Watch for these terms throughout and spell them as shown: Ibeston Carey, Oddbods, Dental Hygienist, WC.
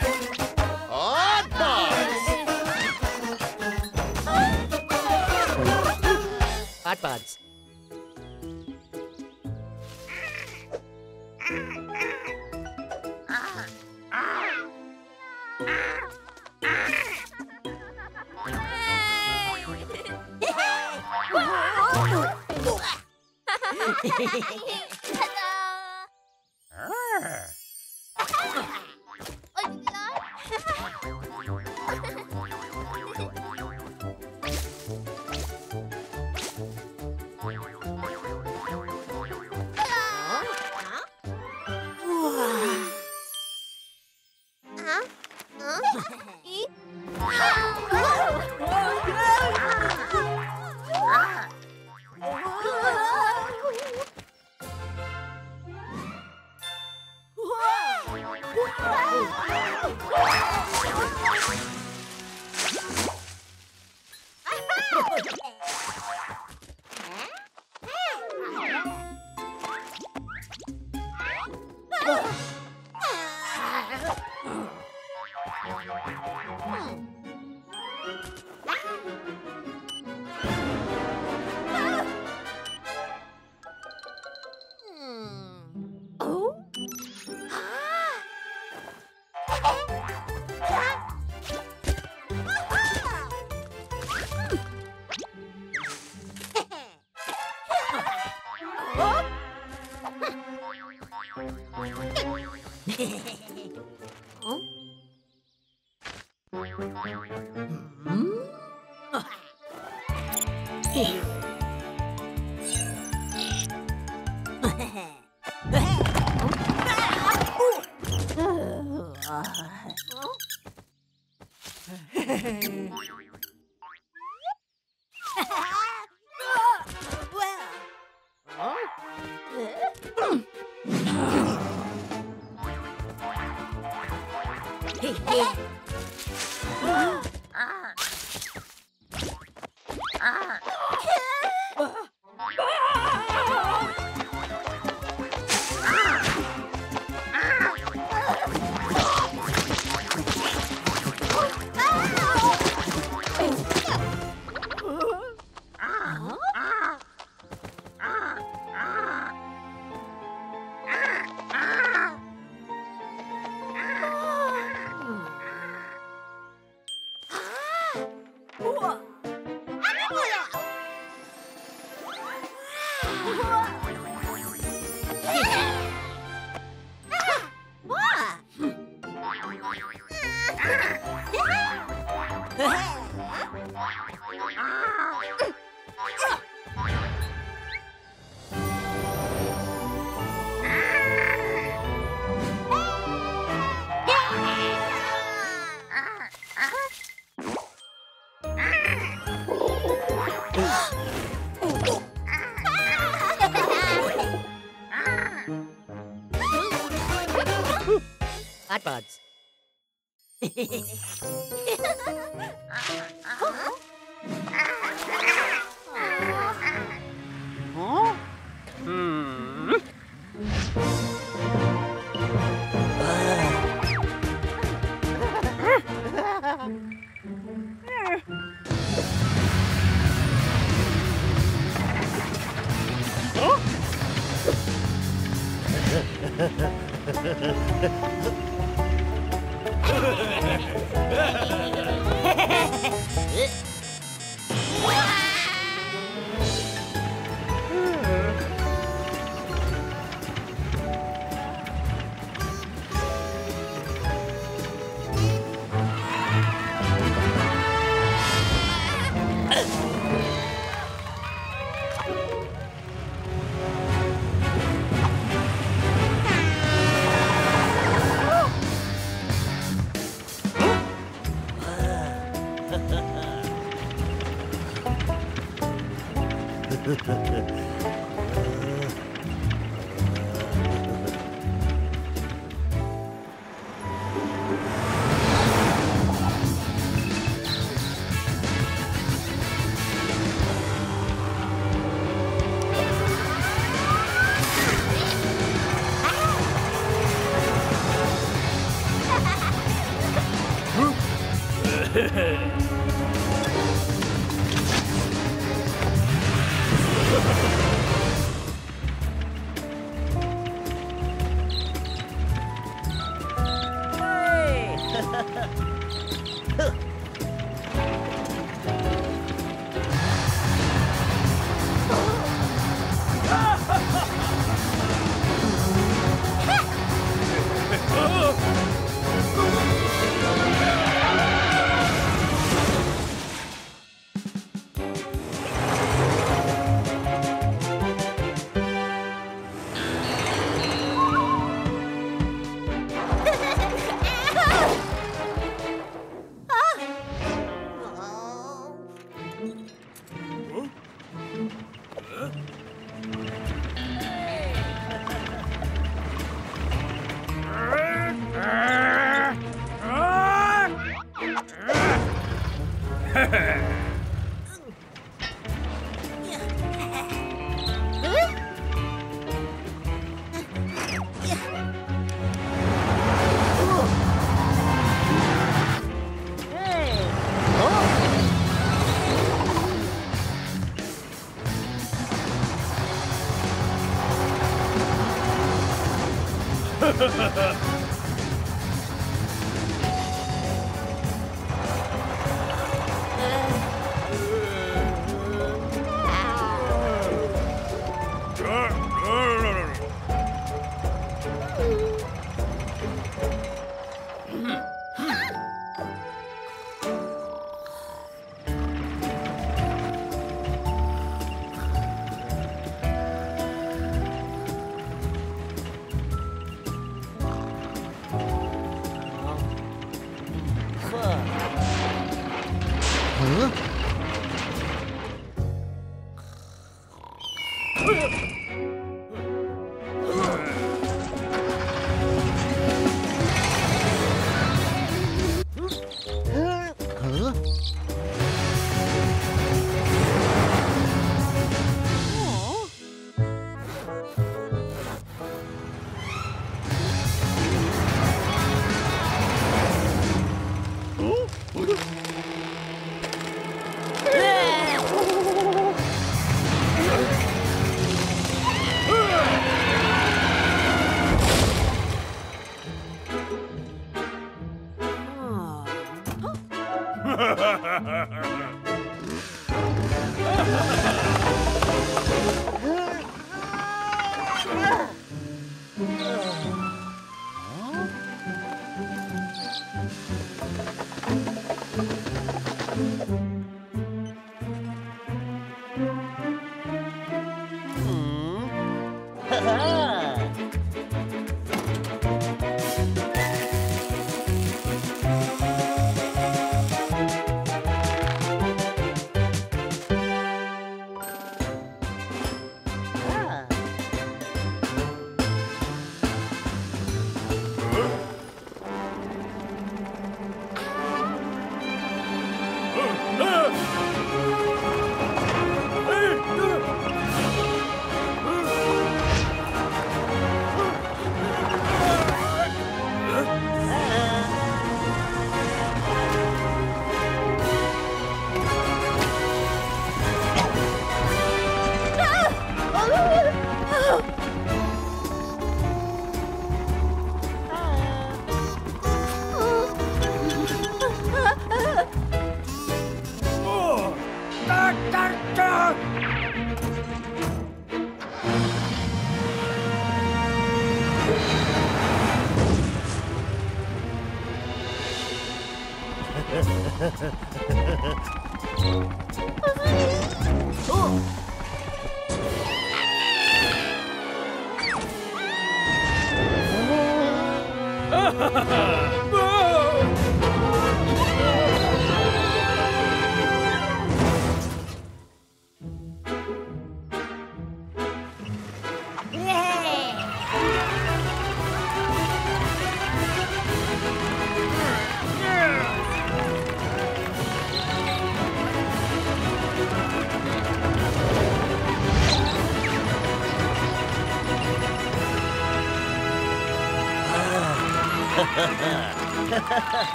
Oddbods! Oddbods. Oddbods.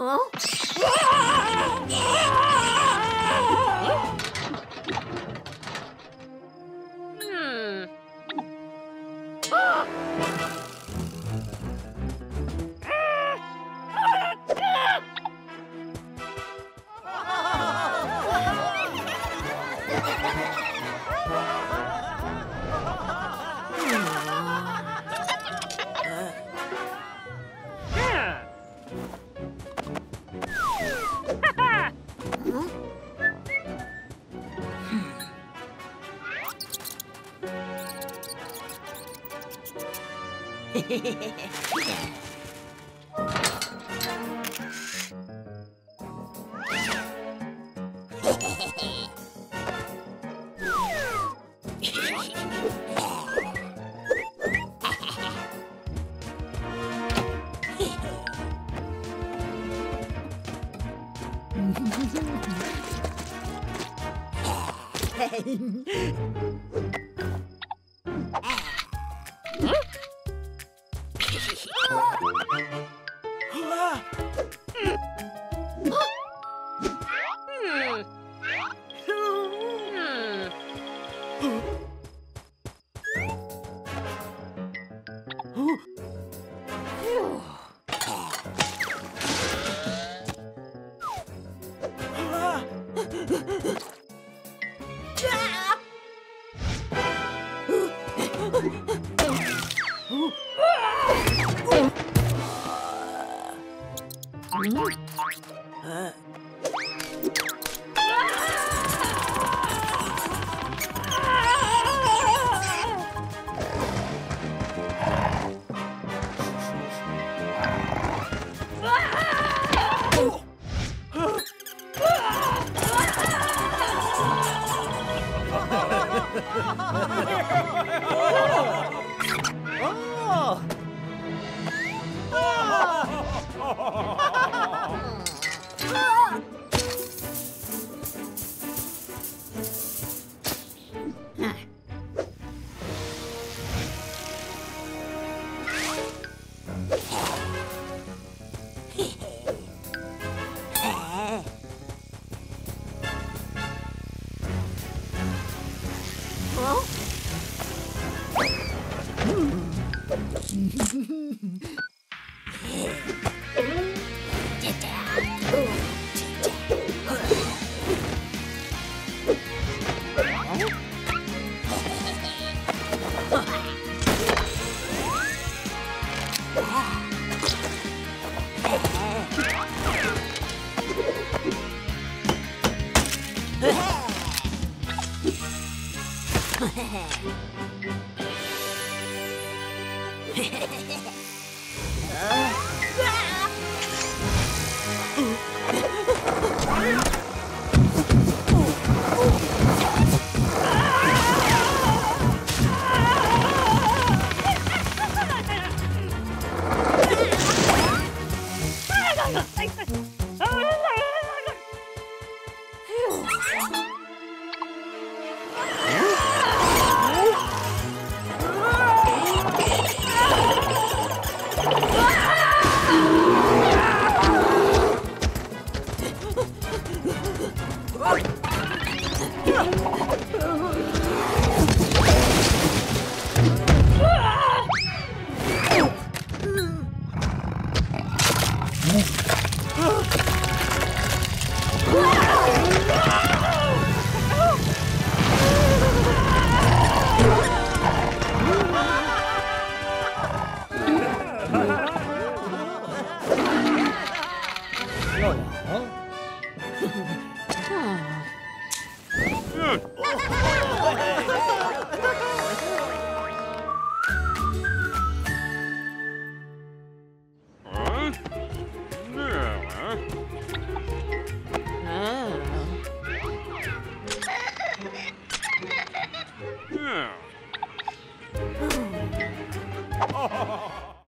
Huh? Hmm. Oh,